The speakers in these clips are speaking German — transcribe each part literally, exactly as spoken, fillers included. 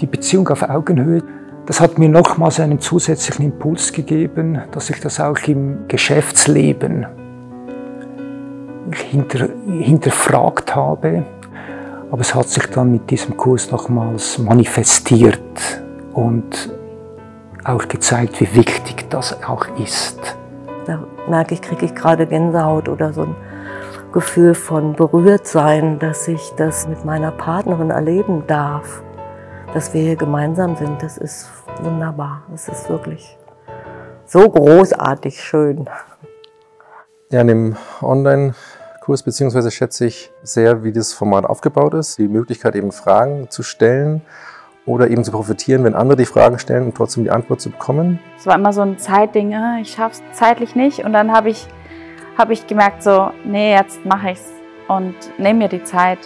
Die Beziehung auf Augenhöhe, das hat mir nochmals einen zusätzlichen Impuls gegeben, dass ich das auch im Geschäftsleben hinter, hinterfragt habe. Aber es hat sich dann mit diesem Kurs nochmals manifestiert und auch gezeigt, wie wichtig das auch ist. Da merke ich, kriege ich gerade Gänsehaut oder so ein Gefühl von Berührtsein, dass ich das mit meiner Partnerin erleben darf, dass wir hier gemeinsam sind. Das ist wunderbar, das ist wirklich so großartig schön. Ja, in dem Online-Kurs beziehungsweise schätze ich sehr, wie das Format aufgebaut ist, die Möglichkeit eben Fragen zu stellen oder eben zu profitieren, wenn andere die Fragen stellen und trotzdem die Antwort zu bekommen. Es war immer so ein Zeitding, ich schaffe es zeitlich nicht und dann habe ich, hab ich gemerkt so, nee, jetzt mache ich es und nehme mir die Zeit.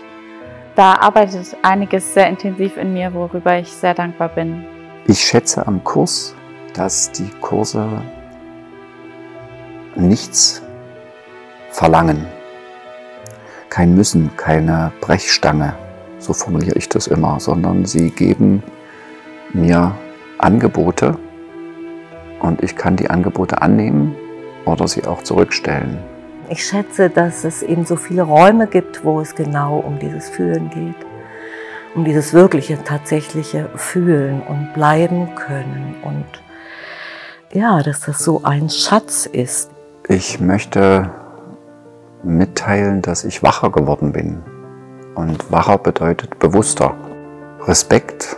Da arbeitet einiges sehr intensiv in mir, worüber ich sehr dankbar bin. Ich schätze am Kurs, dass die Kurse nichts verlangen, kein Müssen, keine Brechstange. So formuliere ich das immer, sondern sie geben mir Angebote und ich kann die Angebote annehmen oder sie auch zurückstellen. Ich schätze, dass es eben so viele Räume gibt, wo es genau um dieses Fühlen geht, um dieses wirkliche, tatsächliche Fühlen und bleiben können und ja, dass das so ein Schatz ist. Ich möchte mitteilen, dass ich wacher geworden bin. Und wacher bedeutet bewusster. Respekt,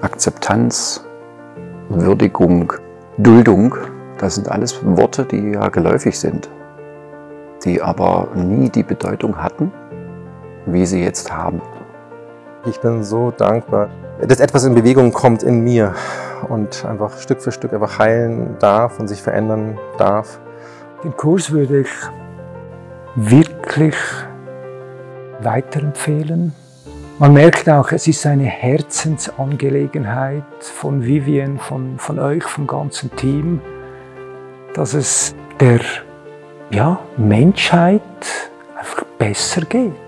Akzeptanz, Würdigung, Duldung, das sind alles Worte, die ja geläufig sind, die aber nie die Bedeutung hatten, wie sie jetzt haben. Ich bin so dankbar, dass etwas in Bewegung kommt in mir und einfach Stück für Stück einfach heilen darf und sich verändern darf. Den Kurs würde ich wirklich weiterempfehlen. Man merkt auch, es ist eine Herzensangelegenheit von Vivian, von, von euch, vom ganzen Team, dass es der ja, Menschheit einfach besser geht.